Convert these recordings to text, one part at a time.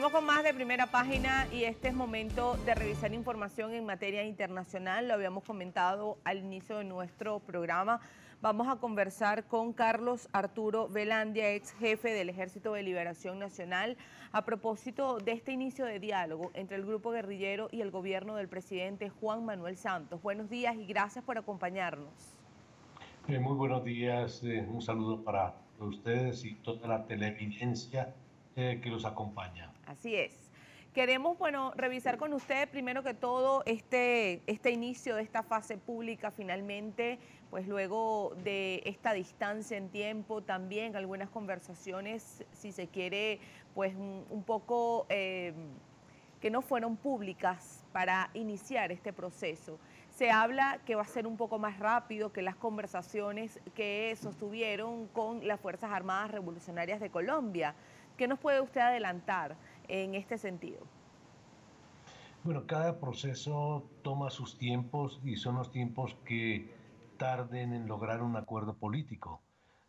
Volvimos con más de Primera Página y este es momento de revisar información en materia internacional. Lo habíamos comentado al inicio de nuestro programa. Vamos a conversar con Carlos Arturo Velandia, ex jefe del Ejército de Liberación Nacional, a propósito de este inicio de diálogo entre el grupo guerrillero y el gobierno del presidente Juan Manuel Santos. Buenos días y gracias por acompañarnos. Muy buenos días, un saludo para ustedes y toda la televidencia que los acompaña. Así es. Queremos, bueno, revisar con usted primero que todo este inicio de esta fase pública finalmente, pues luego de esta distancia en tiempo, también algunas conversaciones, si se quiere, pues un poco que no fueron públicas para iniciar este proceso. Se habla que va a ser un poco más rápido que las conversaciones que sostuvieron con las Fuerzas Armadas Revolucionarias de Colombia. ¿Qué nos puede usted adelantar en este sentido? Bueno, cada proceso toma sus tiempos y son los tiempos que tarden en lograr un acuerdo político.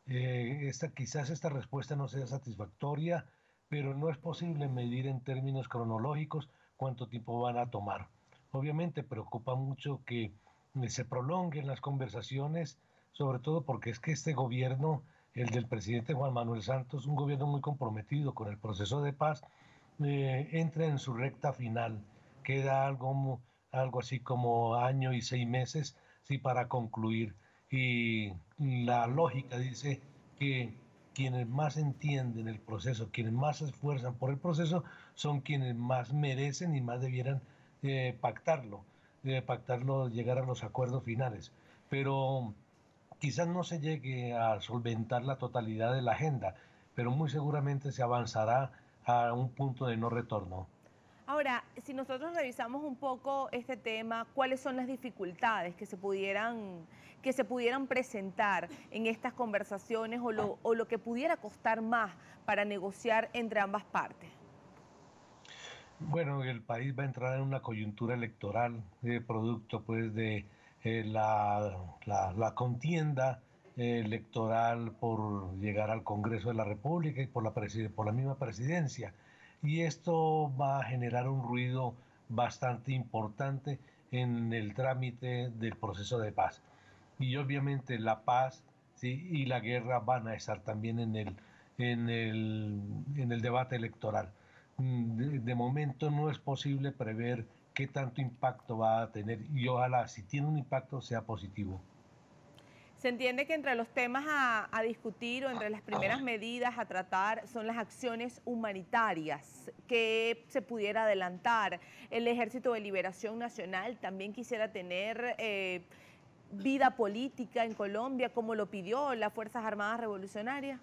Quizás esta respuesta no sea satisfactoria, pero no es posible medir en términos cronológicos cuánto tiempo van a tomar. Obviamente preocupa mucho que se prolonguen las conversaciones, sobre todo porque es que este gobierno, el del presidente Juan Manuel Santos, un gobierno muy comprometido con el proceso de paz, entra en su recta final. Queda algo así como año y 6 meses para concluir. Y la lógica dice que quienes más entienden el proceso, quienes más se esfuerzan por el proceso, son quienes más merecen y más debieran pactarlo, llegar a los acuerdos finales. Pero quizás no se llegue a solventar la totalidad de la agenda, pero muy seguramente se avanzará a un punto de no retorno. Ahora, si nosotros revisamos un poco este tema, ¿cuáles son las dificultades que se pudieran presentar en estas conversaciones o lo que pudiera costar más para negociar entre ambas partes? Bueno, el país va a entrar en una coyuntura electoral, producto pues de la contienda electoral por llegar al Congreso de la República y por la misma presidencia. Y esto va a generar un ruido bastante importante en el trámite del proceso de paz. Y obviamente la paz, ¿sí?, y la guerra van a estar también en el debate electoral. De momento no es posible prever qué tanto impacto va a tener y ojalá, si tiene un impacto, sea positivo. Se entiende que entre los temas a discutir o entre las primeras medidas a tratar son las acciones humanitarias que se pudiera adelantar. El Ejército de Liberación Nacional también quisiera tener vida política en Colombia, como lo pidió las Fuerzas Armadas Revolucionarias.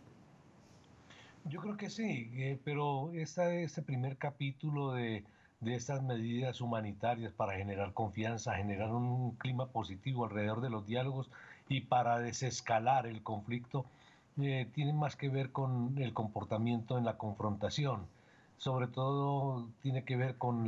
Yo creo que sí, pero este primer capítulo de estas medidas humanitarias para generar confianza, generar un clima positivo alrededor de los diálogos y para desescalar el conflicto, tiene más que ver con el comportamiento en la confrontación. Sobre todo tiene que ver con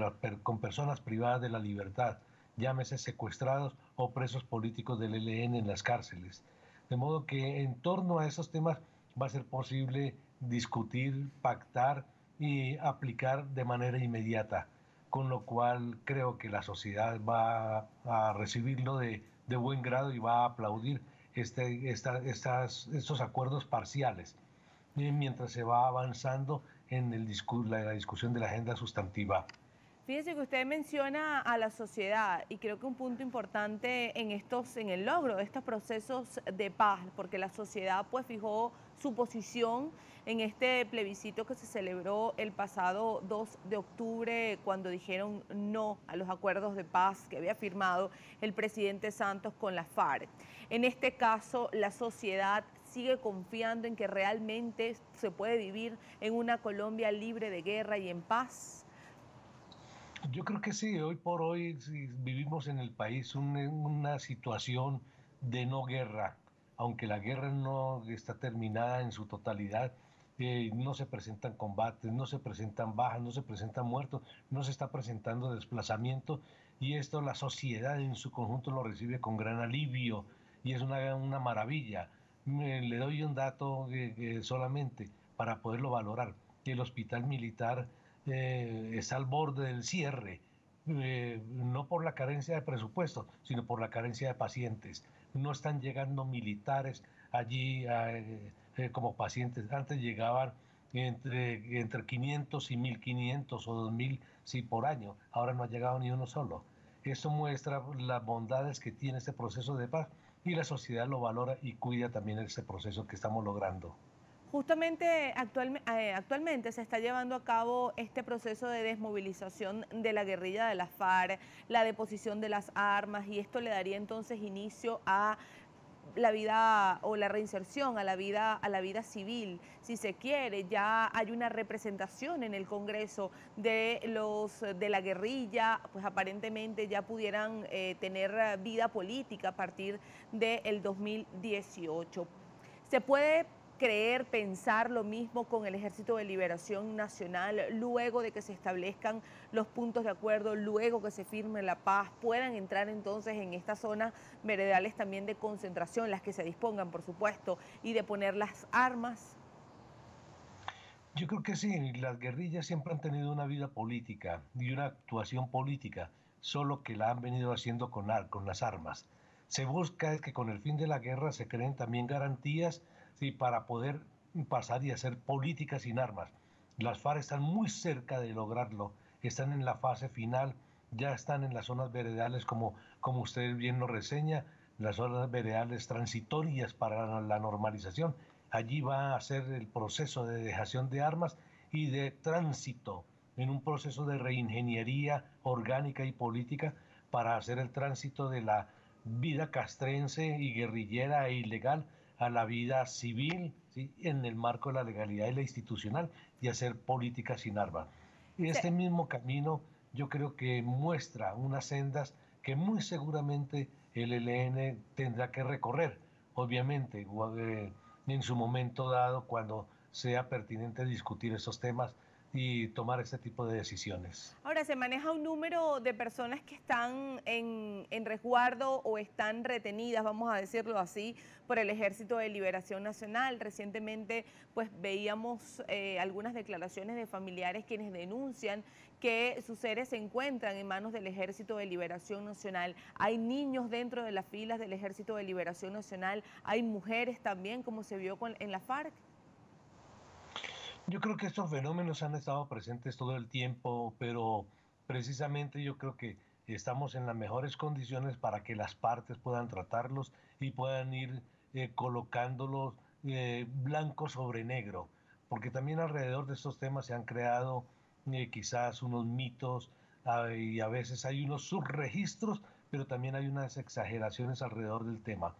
personas privadas de la libertad, llámese secuestrados o presos políticos del ELN en las cárceles. De modo que en torno a esos temas va a ser posible discutir, pactar y aplicar de manera inmediata, con lo cual creo que la sociedad va a recibirlo de buen grado y va a aplaudir estos acuerdos parciales, mientras se va avanzando en la discusión de la agenda sustantiva. Fíjese que usted menciona a la sociedad y creo que un punto importante en el logro de estos procesos de paz, porque la sociedad pues fijó su posición en este plebiscito que se celebró el pasado 2 de octubre cuando dijeron no a los acuerdos de paz que había firmado el presidente Santos con las FARC. En este caso, la sociedad sigue confiando en que realmente se puede vivir en una Colombia libre de guerra y en paz. Yo creo que sí, hoy por hoy vivimos en el país una situación de no guerra. Aunque la guerra no está terminada en su totalidad, no se presentan combates, no se presentan bajas, no se presentan muertos, no se está presentando desplazamiento y esto la sociedad en su conjunto lo recibe con gran alivio y es una maravilla. Le doy un dato solamente para poderlo valorar, que el hospital militar está al borde del cierre, no por la carencia de presupuesto, sino por la carencia de pacientes. No están llegando militares allí como pacientes. Antes llegaban entre 500 y 1.500 o 2.000 sí, por año. Ahora no ha llegado ni uno solo. Eso muestra las bondades que tiene este proceso de paz, y la sociedad lo valora y cuida también este proceso que estamos logrando. Justamente actualmente se está llevando a cabo este proceso de desmovilización de la guerrilla de las FARC, la deposición de las armas, y esto le daría entonces inicio a la vida o la reinserción a la vida civil, si se quiere. Ya hay una representación en el Congreso de los de la guerrilla, pues aparentemente ya pudieran tener vida política a partir del 2018. ¿Se puede creer, pensar lo mismo con el Ejército de Liberación Nacional, luego de que se establezcan los puntos de acuerdo, luego que se firme la paz, puedan entrar entonces en estas zonas veredales también de concentración, las que se dispongan, por supuesto, y de poner las armas? Yo creo que sí, las guerrillas siempre han tenido una vida política y una actuación política, solo que la han venido haciendo con las armas. Se busca que con el fin de la guerra se creen también garantías, sí, para poder pasar y hacer política sin armas. Las FARC están muy cerca de lograrlo, están en la fase final, ya están en las zonas veredales, como usted bien lo reseña, las zonas veredales transitorias para la normalización. Allí va a ser el proceso de dejación de armas y de tránsito, en un proceso de reingeniería orgánica y política para hacer el tránsito de la vida castrense y guerrillera e ilegal a la vida civil, ¿sí?, en el marco de la legalidad y la institucional, y hacer política sin armas. Este mismo camino yo creo que muestra unas sendas que muy seguramente el ELN tendrá que recorrer. Obviamente, en su momento dado, cuando sea pertinente discutir esos temas y tomar este tipo de decisiones. Ahora, se maneja un número de personas que están en resguardo o están retenidas, vamos a decirlo así, por el Ejército de Liberación Nacional. Recientemente pues veíamos algunas declaraciones de familiares quienes denuncian que sus seres se encuentran en manos del Ejército de Liberación Nacional. Hay niños dentro de las filas del Ejército de Liberación Nacional, hay mujeres también, como se vio en la FARC. Yo creo que estos fenómenos han estado presentes todo el tiempo, pero precisamente yo creo que estamos en las mejores condiciones para que las partes puedan tratarlos y puedan ir colocándolos blanco sobre negro, porque también alrededor de estos temas se han creado quizás unos mitos y a veces hay unos subregistros, pero también hay unas exageraciones alrededor del tema.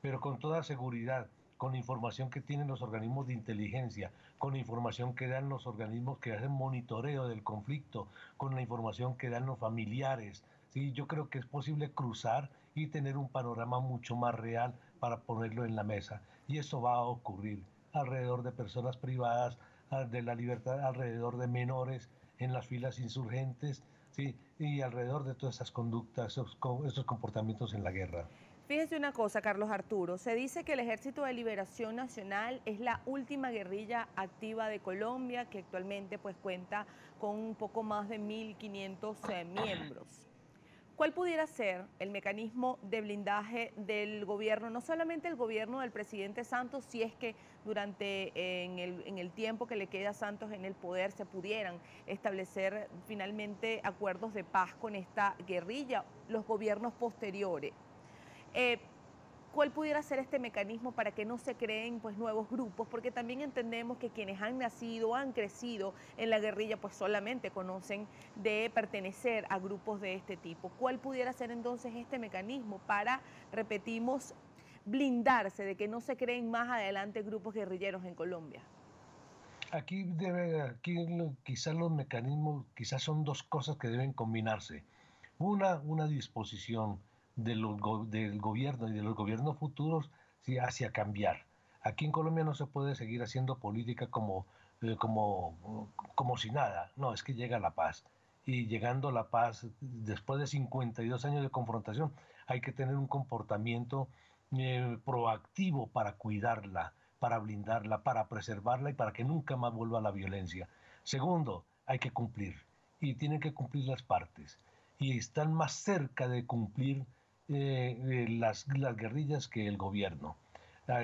Pero con toda seguridad, con información que tienen los organismos de inteligencia, con información que dan los organismos que hacen monitoreo del conflicto, con la información que dan los familiares, ¿sí?, yo creo que es posible cruzar y tener un panorama mucho más real para ponerlo en la mesa. Y eso va a ocurrir alrededor de personas privadas de la libertad, alrededor de menores en las filas insurgentes, ¿sí?, y alrededor de todas esas conductas, esos comportamientos en la guerra. Fíjese una cosa, Carlos Arturo, se dice que el Ejército de Liberación Nacional es la última guerrilla activa de Colombia, que actualmente pues cuenta con un poco más de 1.500 miembros. ¿Cuál pudiera ser el mecanismo de blindaje del gobierno, no solamente el gobierno del presidente Santos, si es que durante en el tiempo que le queda a Santos en el poder se pudieran establecer finalmente acuerdos de paz con esta guerrilla, los gobiernos posteriores? ¿Cuál pudiera ser este mecanismo para que no se creen pues nuevos grupos? Porque también entendemos que quienes han nacido, han crecido en la guerrilla, pues solamente conocen de pertenecer a grupos de este tipo. ¿Cuál pudiera ser entonces este mecanismo para, repetimos, blindarse de que no se creen más adelante grupos guerrilleros en Colombia? Aquí quizás los mecanismos, quizás son dos cosas que deben combinarse. Una disposición del gobierno y de los gobiernos futuros, ¿sí?, hacia cambiar. Aquí en Colombia no se puede seguir haciendo política como si nada. No, es que llega la paz. Y llegando la paz, después de 52 años de confrontación, hay que tener un comportamiento proactivo para cuidarla, para blindarla, para preservarla y para que nunca más vuelva la violencia. Segundo, hay que cumplir, y tienen que cumplir las partes, y están más cerca de cumplir las guerrillas que el gobierno.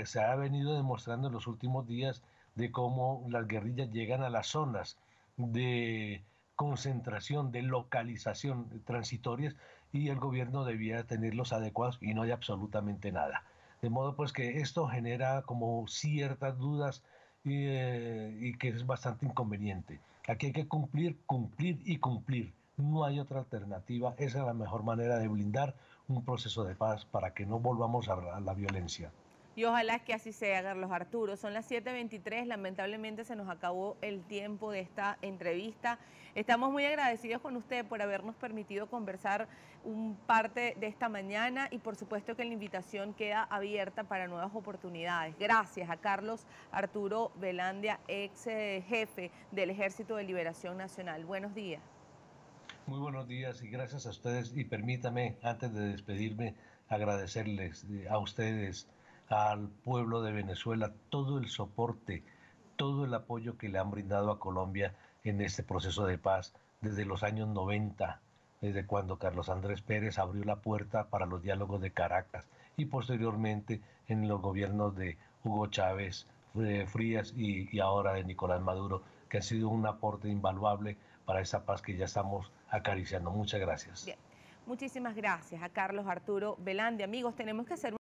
Se ha venido demostrando en los últimos días de cómo las guerrillas llegan a las zonas de concentración, de localización transitorias, y el gobierno debía tenerlos adecuados y no hay absolutamente nada. De modo pues que esto genera como ciertas dudas y que es bastante inconveniente. Aquí hay que cumplir, cumplir y cumplir. No hay otra alternativa. Esa es la mejor manera de blindar un proceso de paz para que no volvamos a la violencia. Y ojalá que así sea, Carlos Arturo. Son las 7:23, lamentablemente se nos acabó el tiempo de esta entrevista. Estamos muy agradecidos con usted por habernos permitido conversar un parte de esta mañana y por supuesto que la invitación queda abierta para nuevas oportunidades. Gracias a Carlos Arturo Velandia, ex jefe del Ejército de Liberación Nacional. Buenos días. Muy buenos días y gracias a ustedes. Y permítame, antes de despedirme, agradecerles a ustedes, al pueblo de Venezuela, todo el soporte, todo el apoyo que le han brindado a Colombia en este proceso de paz desde los años 90, desde cuando Carlos Andrés Pérez abrió la puerta para los diálogos de Caracas y posteriormente en los gobiernos de Hugo Chávez, Frías y ahora de Nicolás Maduro, que ha sido un aporte invaluable para esa paz que ya estamos acariciando. Muchas gracias. Bien. Muchísimas gracias a Carlos Arturo Velandia. Amigos, tenemos que hacer